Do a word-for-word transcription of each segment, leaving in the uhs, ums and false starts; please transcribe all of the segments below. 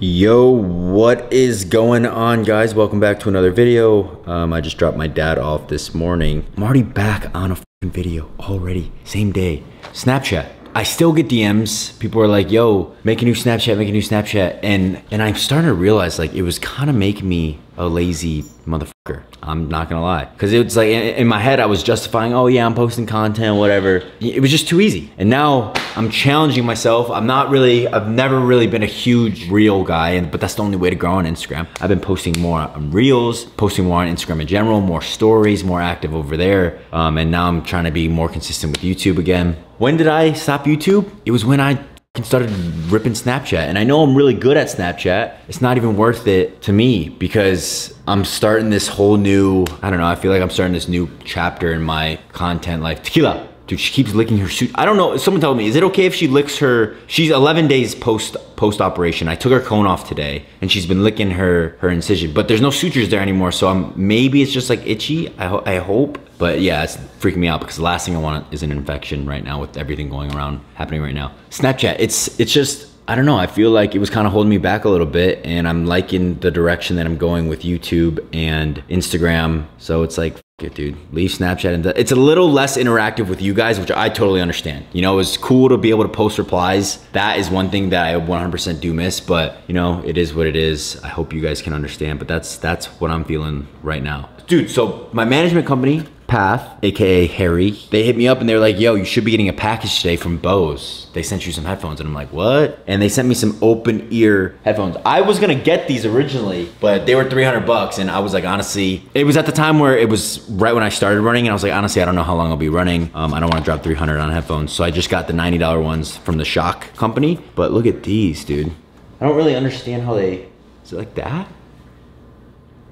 Yo, what is going on, guys? Welcome back to another video. um I just dropped my dad off this morning. I'm already back on a fucking video already, same day. Snapchat, I still get D Ms. People are like, yo, make a new Snapchat, make a new Snapchat. And and I'm starting to realize, like, it was kind of making me a lazy motherfucker. I'm not gonna lie, because it's like in, in my head I was justifying, oh yeah, I'm posting content, whatever. It was just too easy. And now I'm challenging myself. I'm not really, I've never really been a huge reel guy, and but that's the only way to grow on Instagram. I've been posting more on reels, posting more on Instagram in general, more stories, more active over there. Um, and now I'm trying to be more consistent with YouTube again. When did I stop YouTube? It was when I started ripping Snapchat. And I know I'm really good at Snapchat. It's not even worth it to me, because I'm starting this whole new, I don't know, I feel like I'm starting this new chapter in my content life. Tequila, dude, she keeps licking her suit. I don't know, someone told me, is it okay if she licks her, she's eleven days post post operation. I took her cone off today and she's been licking her, her incision, but there's no sutures there anymore. So I'm, maybe it's just like itchy, I, ho I hope. But yeah, it's freaking me out, because the last thing I want is an infection right now with everything going around, happening right now. Snapchat, it's it's just, I don't know, I feel like it was kind of holding me back a little bit, and I'm liking the direction that I'm going with YouTube and Instagram. So it's like, good dude, leave Snapchat. And it's a little less interactive with you guys, which I totally understand. You know, it's cool to be able to post replies. That is one thing that I one hundred percent do miss, but you know, it is what it is. I hope you guys can understand, but that's that's what I'm feeling right now. Dude, so my management company, Path, A K A Harry, they hit me up and they were like, yo, you should be getting a package today from Bose. They sent you some headphones. And I'm like, what? And they sent me some open ear headphones. I was gonna get these originally, but they were three hundred bucks. And I was like, honestly, it was at the time where it was right when I started running. And I was like, honestly, I don't know how long I'll be running. Um, I don't wanna drop three hundred on headphones. So I just got the ninety dollar ones from the Shock company. But look at these, dude. I don't really understand how they, is it like that?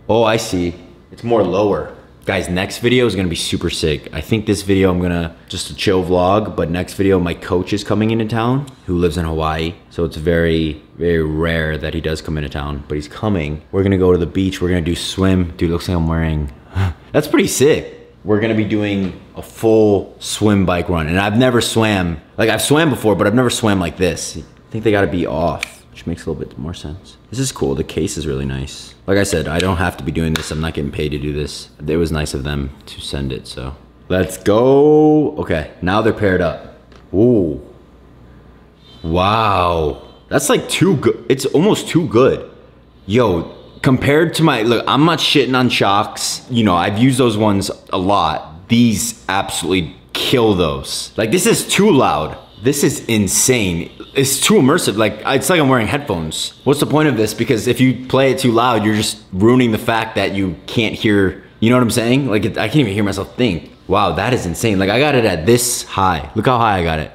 Oh, I see. It's more lower. Guys, next video is gonna be super sick. I think this video I'm gonna, just a chill vlog, but next video my coach is coming into town, who lives in Hawaii. So it's very, very rare that he does come into town, but he's coming. We're gonna go to the beach, we're gonna do swim. Dude, looks like I'm wearing, that's pretty sick. We're gonna be doing a full swim bike run, and I've never swam, like I've swam before, but I've never swam like this. I think they gotta be off, which makes a little bit more sense. This is cool, the case is really nice. Like I said, I don't have to be doing this, I'm not getting paid to do this. It was nice of them to send it, so. Let's go. Okay, now they're paired up. Ooh. Wow. That's like too good, it's almost too good. Yo, compared to my, look, I'm not shitting on Shocks. You know, I've used those ones a lot. These absolutely kill those. Like, this is too loud. This is insane. It's too immersive. Like, it's like I'm wearing headphones. What's the point of this? Because if you play it too loud, you're just ruining the fact that you can't hear, you know what I'm saying? Like, it, I can't even hear myself think. Wow, that is insane. Like, I got it at this high. Look how high I got it.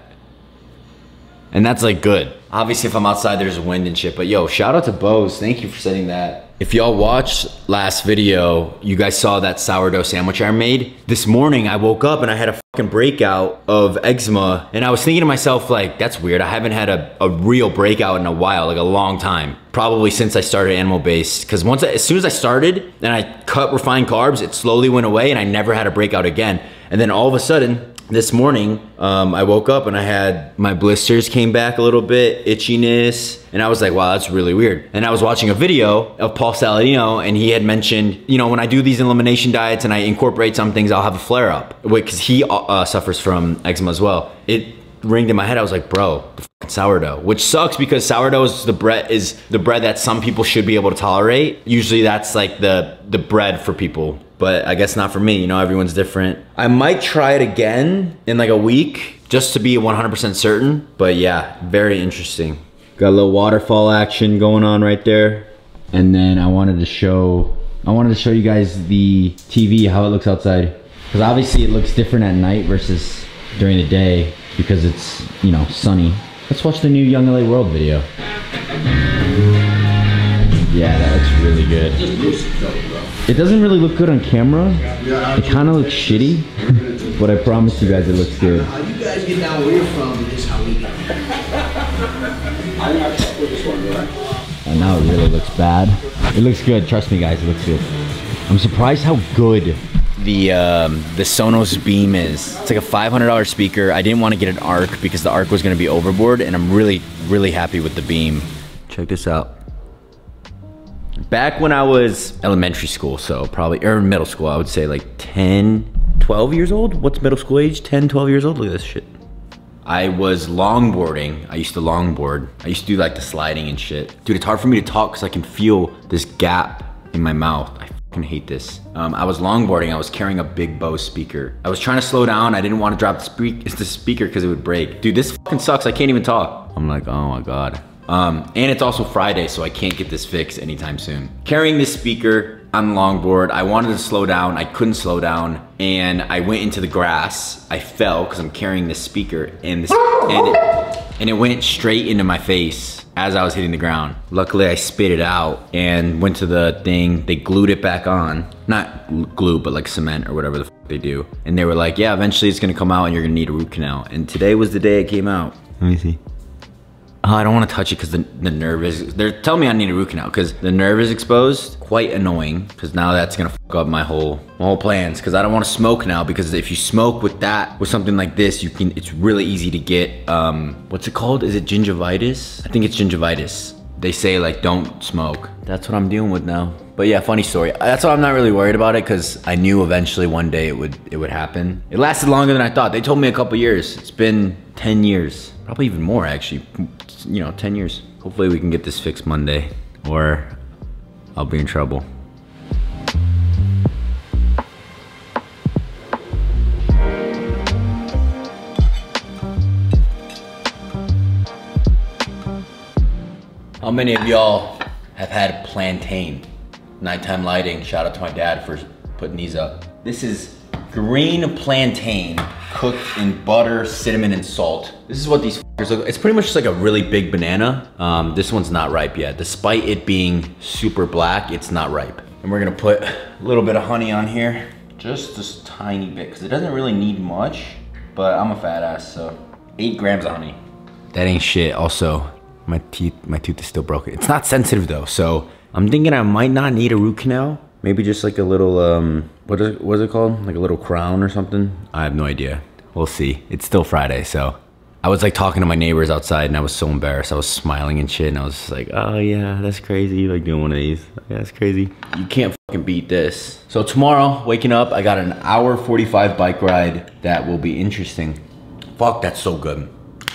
And that's like good. Obviously, if I'm outside, there's wind and shit, but yo, shout out to Bose. Thank you for sending that. If y'all watched last video, you guys saw that sourdough sandwich I made. This morning, I woke up and I had a fucking breakout of eczema. And I was thinking to myself, like, that's weird. I haven't had a, a real breakout in a while, like a long time. Probably since I started animal-based. Cause once, I, as soon as I started and I cut refined carbs, it slowly went away and I never had a breakout again. And then all of a sudden, this morning, um, I woke up and I had, my blisters came back a little bit, itchiness, and I was like, wow, that's really weird. And I was watching a video of Paul Saladino, and he had mentioned, you know, when I do these elimination diets and I incorporate some things, I'll have a flare up, because he uh, suffers from eczema as well. It ringed in my head, I was like, bro, the fucking sourdough, which sucks because sourdough is the bread is the bread that some people should be able to tolerate. Usually that's like the, the bread for people. But I guess not for me, you know, everyone's different. I might try it again in like a week just to be one hundred percent certain, but yeah, very interesting. Got a little waterfall action going on right there. And then I wanted to show, I wanted to show you guys the T V, how it looks outside. Because obviously it looks different at night versus during the day because it's, you know, sunny. Let's watch the new Young L A World video. Yeah, that looks really good. It doesn't really look good on camera. It kind of looks shitty, but I promise you guys it looks good. How you guys get down where you're from is how we got here. I didn't have to put this one, right? And now it really looks bad. It looks good. Trust me, guys. It looks good. I'm surprised how good the um, the Sonos Beam is. It's like a five hundred dollar speaker. I didn't want to get an Arc because the Arc was going to be overboard, and I'm really, really happy with the Beam. Check this out. back when I was elementary school, so probably, or middle school, I would say like ten, twelve years old. What's middle school age? ten, twelve years old, look at this shit. I was longboarding. I used to longboard. I used to do like the sliding and shit. Dude, it's hard for me to talk because I can feel this gap in my mouth. I fucking hate this. Um, I was longboarding. I was carrying a big Bose speaker. I was trying to slow down. I didn't want to drop the, spe the speaker because it would break. Dude, this fucking sucks. I can't even talk. I'm like, oh my God. Um, and it's also Friday, so I can't get this fixed anytime soon. Carrying this speaker on longboard, I wanted to slow down, I couldn't slow down, and I went into the grass. I fell because I'm carrying this speaker, and this and it, and it went straight into my face as I was hitting the ground. Luckily, I spit it out and went to the thing. They glued it back on, not glue, but like cement or whatever the fuck they do. And they were like, "Yeah, eventually it's gonna come out, and you're gonna need a root canal." And today was the day it came out. Let me see. Oh, I don't want to touch it because the, the nerve is, they're telling me I need a root canal because the nerve is exposed. Quite annoying because now that's going to fuck up my whole, my whole plans because I don't want to smoke now because if you smoke with that, with something like this, you can, it's really easy to get, um, what's it called? Is it gingivitis? I think it's gingivitis. They say like, don't smoke. That's what I'm dealing with now. But yeah, funny story. That's why I'm not really worried about it because I knew eventually one day it would, it would happen. It lasted longer than I thought. They told me a couple years. It's been ten years, probably even more actually. You know, ten years. Hopefully we can get this fixed Monday or I'll be in trouble. How many of y'all have had plantain? Nighttime lighting, shout out to my dad for putting these up. This is green plantain cooked in butter, cinnamon, and salt. This is what these fuckers look like. It's pretty much just like a really big banana. Um, this one's not ripe yet. Despite it being super black, it's not ripe. And we're gonna put a little bit of honey on here. Just this tiny bit, because it doesn't really need much, but I'm a fat ass, so. Eight grams of honey. That ain't shit. Also, my teeth, my tooth is still broken. It's not sensitive though, so I'm thinking I might not need a root canal. Maybe just like a little, um, what is, what is it called? Like a little crown or something? I have no idea. We'll see. It's still Friday, so. I was like talking to my neighbors outside and I was so embarrassed. I was smiling and shit and I was just like, oh yeah, that's crazy. Like doing one of these. Yeah, that's crazy. You can't fucking beat this. So tomorrow, waking up, I got an hour forty-five bike ride that will be interesting. Fuck, that's so good.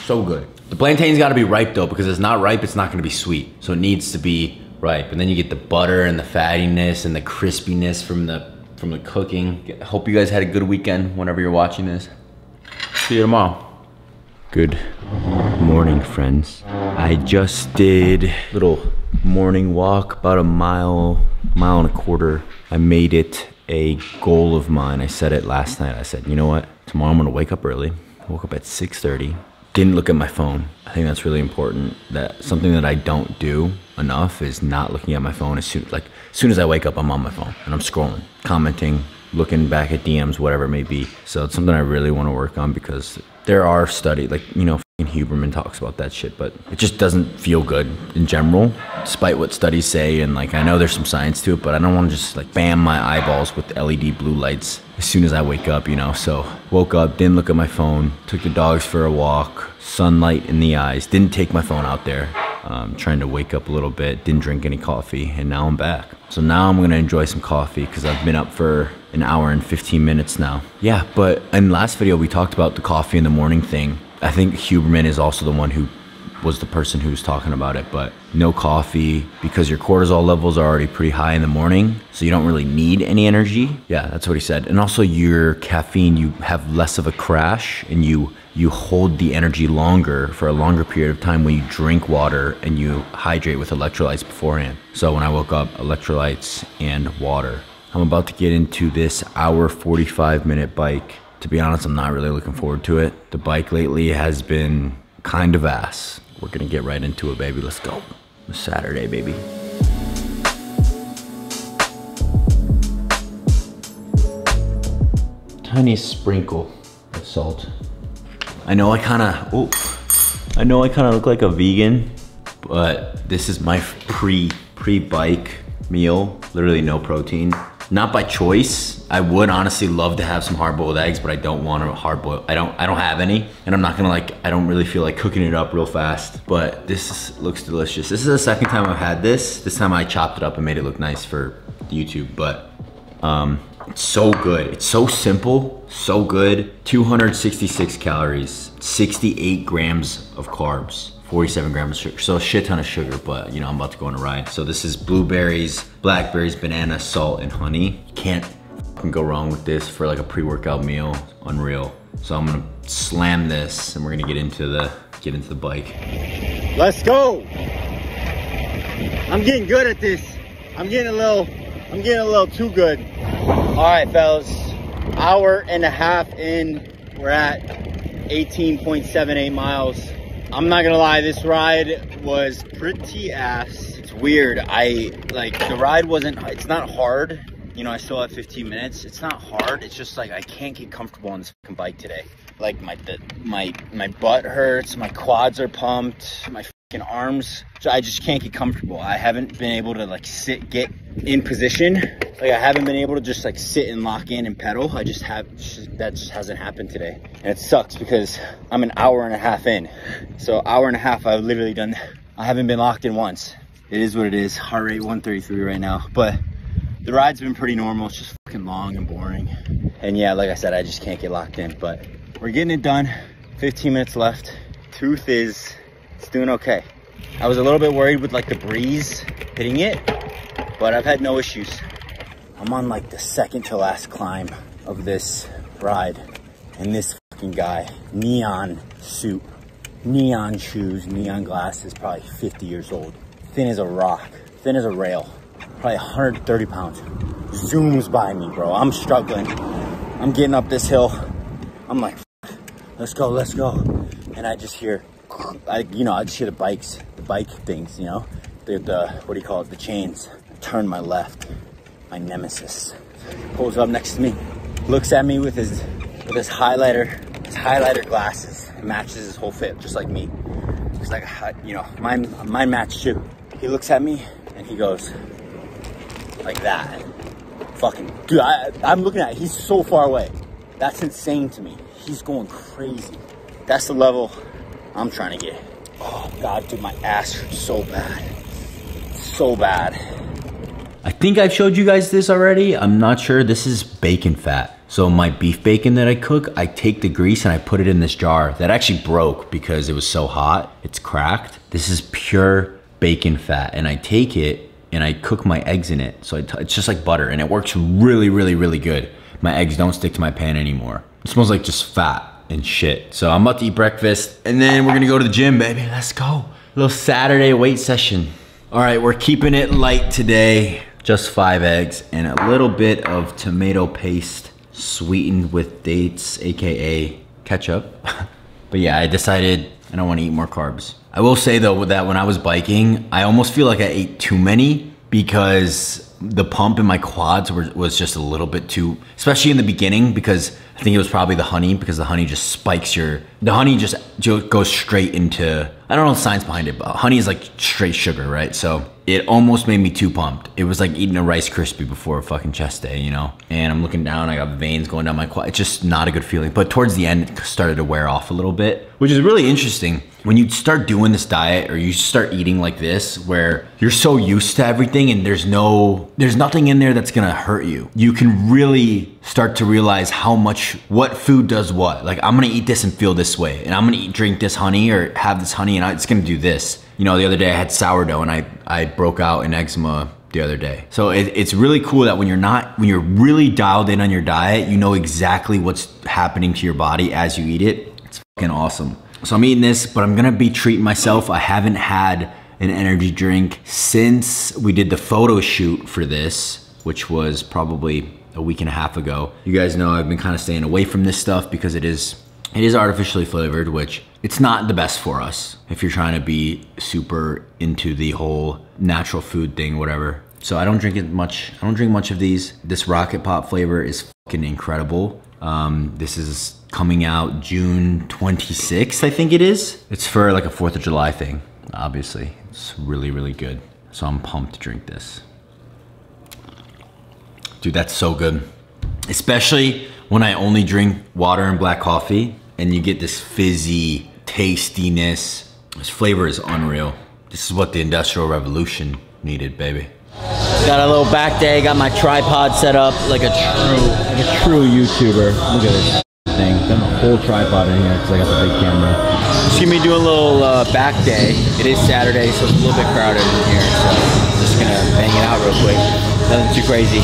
So good. The plantain's gotta be ripe though, because if it's not ripe, it's not gonna be sweet. So it needs to be ripe. And then you get the butter and the fattiness and the crispiness from the from the cooking. Hope you guys had a good weekend whenever you're watching this. See you tomorrow. Good morning, friends. I just did a little morning walk, about a mile, mile and a quarter. I made it a goal of mine. I said it last night. I said, you know what? Tomorrow I'm gonna wake up early. I woke up at six thirty. Didn't look at my phone. I think that's really important. That something that I don't do enough is not looking at my phone. As soon, like, as soon as I wake up, I'm on my phone and I'm scrolling, commenting, looking back at D Ms, whatever it may be. So it's something I really want to work on because there are studies, like, you know, Huberman talks about that shit, but it just doesn't feel good in general, despite what studies say. And like, I know there's some science to it, but I don't want to just like bam my eyeballs with L E D blue lights as soon as I wake up, you know? So woke up, didn't look at my phone, took the dogs for a walk, sunlight in the eyes, didn't take my phone out there. Um, trying to wake up a little bit, didn't drink any coffee, and now I'm back. So now I'm gonna enjoy some coffee because I've been up for an hour and fifteen minutes now. Yeah, but in the last video, we talked about the coffee in the morning thing. I think Huberman is also the one who was the person who was talking about it, but no coffee because your cortisol levels are already pretty high in the morning, so you don't really need any energy. Yeah, that's what he said. And also your caffeine, you have less of a crash and you you hold the energy longer for a longer period of time when you drink water and you hydrate with electrolytes beforehand. So when I woke up, electrolytes and water. I'm about to get into this hour forty-five minute bike. To be honest, I'm not really looking forward to it. The bike lately has been kind of ass. We're gonna get right into it, baby. Let's go. It's Saturday, baby. Tiny sprinkle of salt. I know I kinda, oh, I know I kinda look like a vegan, but this is my pre, pre-bike meal. Literally no protein. Not by choice. I would honestly love to have some hard-boiled eggs, but I don't want to hard-boil. I don't. I don't have any, and I'm not gonna like. I don't really feel like cooking it up real fast. But this looks delicious. This is the second time I've had this. This time I chopped it up and made it look nice for YouTube. But um, it's so good. It's so simple, so good. two hundred sixty-six calories, sixty-eight grams of carbs, forty-seven grams of sugar, so a shit ton of sugar, but you know, I'm about to go on a ride. So this is blueberries, blackberries, banana, salt, and honey. Can't go wrong with this for like a pre-workout meal, unreal. So I'm gonna slam this and we're gonna get into the, get into the bike. Let's go. I'm getting good at this. I'm getting a little, I'm getting a little too good. All right, fellas, hour and a half in, we're at eighteen point seven eight miles. I'm not gonna lie, this ride was pretty ass. It's weird, I, like, the ride wasn't, it's not hard. You know, I still have fifteen minutes. It's not hard, it's just like, I can't get comfortable on this fucking bike today. Like, my, the, my, my butt hurts, my quads are pumped, my fucking arms, so I just can't get comfortable. I haven't been able to, like, sit, get in position. Like, I haven't been able to just, like, sit and lock in and pedal. I just have, just, that just hasn't happened today. And it sucks because I'm an hour and a half in. So hour and a half, I've literally done, I haven't been locked in once. It is what it is. Heart rate one thirty-three right now. But the ride's been pretty normal. It's just fucking long and boring. And yeah, like I said, I just can't get locked in, but we're getting it done. fifteen minutes left. Truth is, it's doing okay. I was a little bit worried with like the breeze hitting it, but I've had no issues. I'm on like the second to last climb of this ride, and this fucking guy, neon suit, neon shoes, neon glasses, probably fifty years old, thin as a rock, thin as a rail, probably one hundred thirty pounds, zooms by me, bro. I'm struggling. I'm getting up this hill. I'm like, let's go, let's go. And I just hear, I, you know, I just hear the bikes, the bike things, you know, the, the what do you call it, the chains. I turn my left, my nemesis pulls up next to me, looks at me with his with his highlighter, his highlighter glasses, matches his whole fit, just like me. It's like, you know, mine, mine matched too. He looks at me and he goes like that. Fucking, dude, I, I'm looking at it, he's so far away. That's insane to me. He's going crazy. That's the level I'm trying to get. Oh God, dude, my ass hurts so bad, so bad. I think I've showed you guys this already. I'm not sure. This is bacon fat. So my beef bacon that I cook, I take the grease and I put it in this jar that actually broke because it was so hot. It's cracked. This is pure bacon fat. And I take it and I cook my eggs in it. So I t it's just like butter, and it works really, really, really good. My eggs don't stick to my pan anymore. It smells like just fat and shit. So I'm about to eat breakfast and then we're gonna go to the gym, baby. Let's go. A little Saturday weight session. All right, we're keeping it light today. Just five eggs and a little bit of tomato paste sweetened with dates, A K A ketchup. But yeah, I decided I don't wanna eat more carbs. I will say though with that, when I was biking, I almost feel like I ate too many because the pump in my quads were, was just a little bit too, especially in the beginning, because I think it was probably the honey, because the honey just spikes your, the honey just goes straight into, I don't know the science behind it, but honey is like straight sugar, right? So it almost made me too pumped. It was like eating a Rice Krispie before a fucking chest day, you know? And I'm looking down, I got veins going down my quad. It's just not a good feeling. But towards the end, it started to wear off a little bit, which is really interesting. When you start doing this diet or you start eating like this, where you're so used to everything and there's no, there's nothing in there that's gonna hurt you. You can really start to realize how much, what food does what. Like, I'm gonna eat this and feel this way. And I'm gonna eat, drink this honey or have this honey and I, it's gonna do this. You know, the other day I had sourdough and I, I broke out in eczema the other day. So it, it's really cool that when you're not, when you're really dialed in on your diet, you know exactly what's happening to your body as you eat it. It's fucking awesome. So I'm eating this, but I'm gonna be treating myself. I haven't had an energy drink since we did the photo shoot for this, which was probably a week and a half ago. You guys know I've been kind of staying away from this stuff because it is, it is artificially flavored, which it's not the best for us if you're trying to be super into the whole natural food thing, whatever. So I don't drink it much. I don't drink much of these. This Rocket Pop flavor is fucking incredible. Um, this is coming out June twenty-sixth, I think it is. It's for like a fourth of July thing, obviously. It's really, really good. So I'm pumped to drink this. Dude, that's so good. Especially when I only drink water and black coffee and you get this fizzy tastiness. This flavor is unreal. This is what the Industrial Revolution needed, baby. Got a little back day, got my tripod set up like a true, like a true YouTuber. Look at this thing, got a whole tripod in here because I got the big camera. Just gonna be doing a little uh, back day. It is Saturday, so it's a little bit crowded in here, so I'm just gonna bang it out real quick. Nothing too crazy.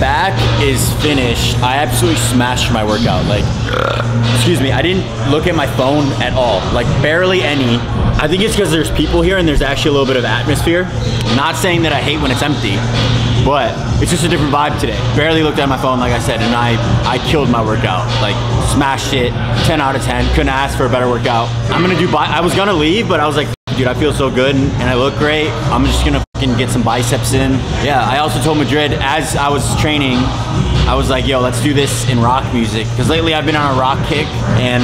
Back is finished. I absolutely smashed my workout. Like, excuse me, I didn't look at my phone at all. Like, barely any. I think it's because there's people here and there's actually a little bit of atmosphere. Not saying that I hate when it's empty, but it's just a different vibe today. Barely looked at my phone, like I said, and I, I killed my workout. Like, smashed it, ten out of ten. Couldn't ask for a better workout. I'm gonna do, bi- I was gonna leave, but I was like, dude, I feel so good and I look great. I'm just gonna fucking get some biceps in. Yeah, I also told Madrid as I was training, I was like, yo, let's do this in rock music. Cause lately I've been on a rock kick and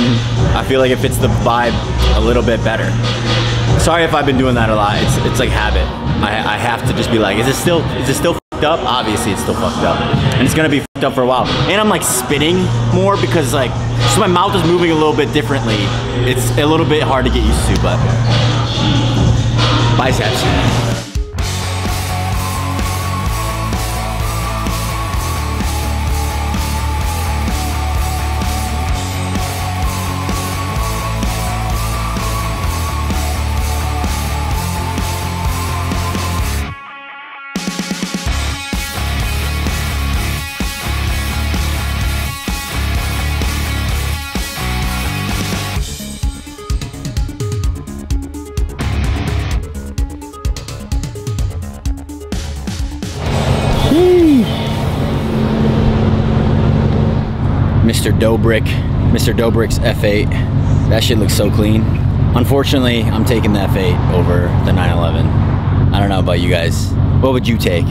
I feel like it fits the vibe a little bit better. Sorry if I've been doing that a lot. It's it's like habit. I, I have to just be like, is it still, is it still fucked up? Obviously it's still fucked up. And it's gonna be fucked up for a while. And I'm like spitting more because like, just my mouth is moving a little bit differently. It's a little bit hard to get used to, but biceps. Mister Dobrik, Mister Dobrik's F eight. That shit looks so clean. Unfortunately, I'm taking the F eight over the nine eleven. I don't know about you guys. What would you take?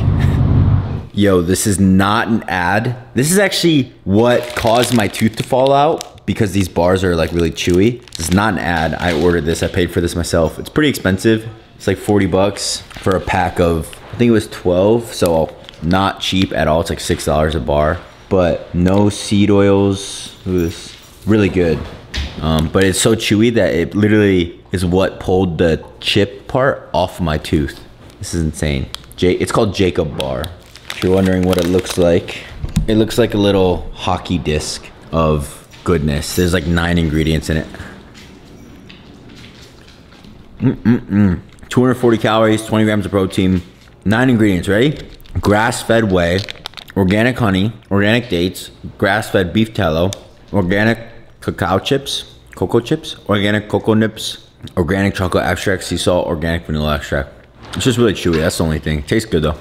Yo, this is not an ad. This is actually what caused my tooth to fall out because these bars are like really chewy. This is not an ad. I ordered this, I paid for this myself. It's pretty expensive. It's like forty bucks for a pack of, I think it was twelve, so not cheap at all. It's like six dollars a bar. But no seed oils. Ooh, this really good. Um, but it's so chewy that it literally is what pulled the chip part off my tooth. This is insane. J it's called Jacob Bar. If you're wondering what it looks like, it looks like a little hockey disc of goodness. There's like nine ingredients in it. Mm-mm-mm. two hundred forty calories, twenty grams of protein, nine ingredients, ready? Grass-fed whey, organic honey, organic dates, grass-fed beef tallow, organic cacao chips, cocoa chips, organic cocoa nips, organic chocolate extract, sea salt, organic vanilla extract. It's just really chewy, that's the only thing. It tastes good though.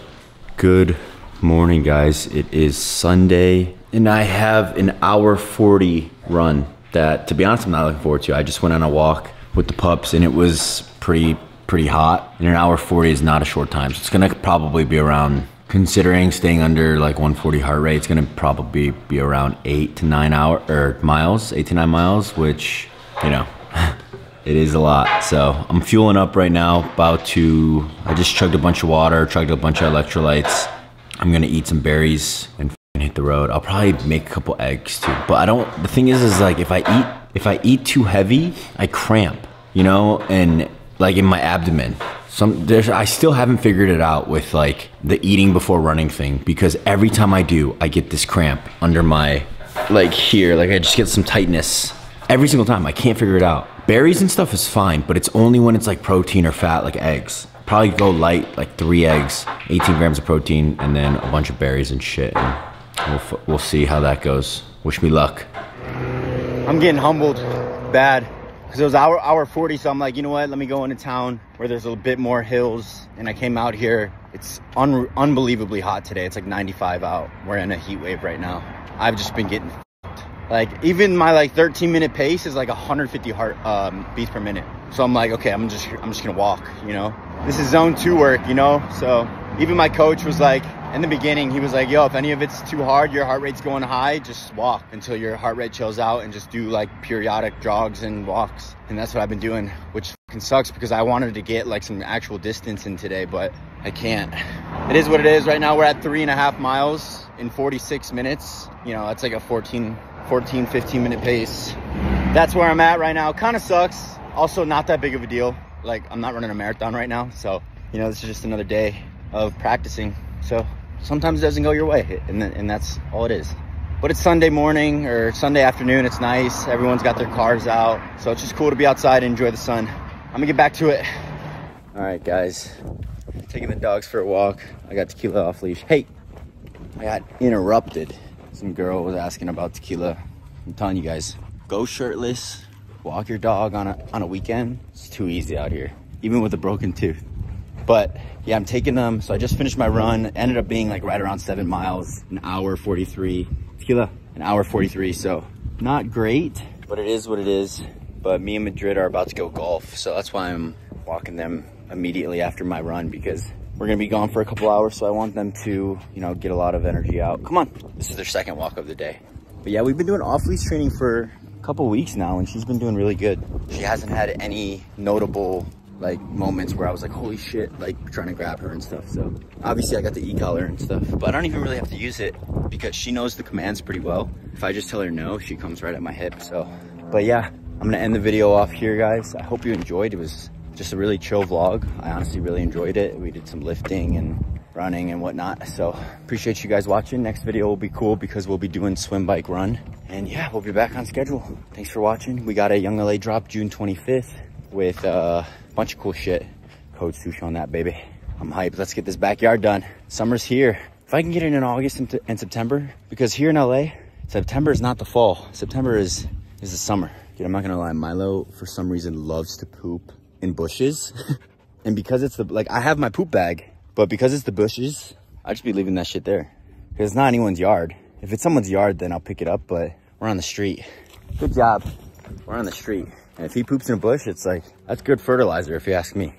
Good morning, guys. It is Sunday, and I have an hour forty run that, to be honest, I'm not looking forward to. I just went on a walk with the pups, and it was pretty, pretty hot. And an hour forty is not a short time, so it's gonna probably be around, considering staying under like one forty heart rate, it's gonna probably be around eight to nine hour, or miles, eight to nine miles, which, you know, It is a lot. So I'm fueling up right now, about to, I just chugged a bunch of water, chugged a bunch of electrolytes. I'm gonna eat some berries and hit the road. I'll probably make a couple eggs too, but I don't, the thing is, is like if I eat, if I eat too heavy, I cramp, you know, and like in my abdomen. Some, there's, I still haven't figured it out with like the eating before running thing, because every time I do, I get this cramp under my, like here, like I just get some tightness. Every single time, I can't figure it out. Berries and stuff is fine, but it's only when it's like protein or fat, like eggs. Probably go light, like three eggs, eighteen grams of protein, and then a bunch of berries and shit. And we'll, we'll see how that goes. Wish me luck. I'm getting humbled bad, because it was hour, hour forty, so I'm like, you know what? Let me go into town where there's a bit more hills, and I came out here. It's un unbelievably hot today. It's like ninety-five out. We're in a heat wave right now. I've just been getting... Like even my like thirteen minute pace is like one hundred fifty heart um, beats per minute. So I'm like, okay, I'm just I'm just gonna walk, you know. This is zone two work, you know. So even my coach was like, in the beginning, he was like, yo, if any of it's too hard, your heart rate's going high, just walk until your heart rate chills out, and just do like periodic jogs and walks. And that's what I've been doing, which fucking sucks, because I wanted to get like some actual distance in today, but I can't. It is what it is. Right now we're at three and a half miles in forty-six minutes. You know, that's like a fourteen, fifteen minute pace. That's where I'm at right now. Kind of sucks. Also not that big of a deal. Like I'm not running a marathon right now. So, you know, this is just another day of practicing. So sometimes it doesn't go your way, and, th and that's all it is. But it's Sunday morning or Sunday afternoon. It's nice. Everyone's got their cars out. So it's just cool to be outside and enjoy the sun. I'm gonna get back to it. All right, guys. Taking the dogs for a walk. I got tequila off leash. Hey, I got interrupted. Some girl was asking about tequila. I'm telling you guys, go shirtless, walk your dog on a, on a weekend. It's too easy out here, even with a broken tooth. But yeah, I'm taking them. So I just finished my run. Ended up being like right around seven miles, an hour forty-three. Tequila, an hour forty-three. So not great, but it is what it is. But me and Madrid are about to go golf. So that's why I'm walking them immediately after my run, because we're gonna be gone for a couple hours, so I want them to, you know, get a lot of energy out. Come on, this is their second walk of the day. But yeah, we've been doing off-leash training for a couple weeks now, and she's been doing really good. She hasn't had any notable like moments where I was like, holy shit, like trying to grab her and stuff. So obviously I got the e-collar and stuff, but I don't even really have to use it because she knows the commands pretty well. If I just tell her no, she comes right at my hip. So, but yeah, I'm gonna end the video off here, guys. I hope you enjoyed. It was just a really chill vlog. I honestly really enjoyed it. We did some lifting and running and whatnot. So appreciate you guys watching. Next video will be cool because we'll be doing swim, bike, run. And yeah, we'll be back on schedule. Thanks for watching. We got a Young L A drop June twenty-fifth with uh, a bunch of cool shit. Code Sushi on that, baby. I'm hyped. Let's get this backyard done. Summer's here. If I can get it in August and, and September, because here in L A, September is not the fall. September is, is the summer. Dude, I'm not gonna lie. Milo, for some reason, loves to poop in bushes. And because it's the, like, I have my poop bag, but because it's the bushes, I just be leaving that shit there, because it's not anyone's yard. If it's someone's yard, then I'll pick it up, but we're on the street. Good job. We're on the street. And if he poops in a bush, it's like, that's good fertilizer if you ask me.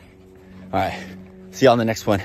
All right, see y'all in the next one.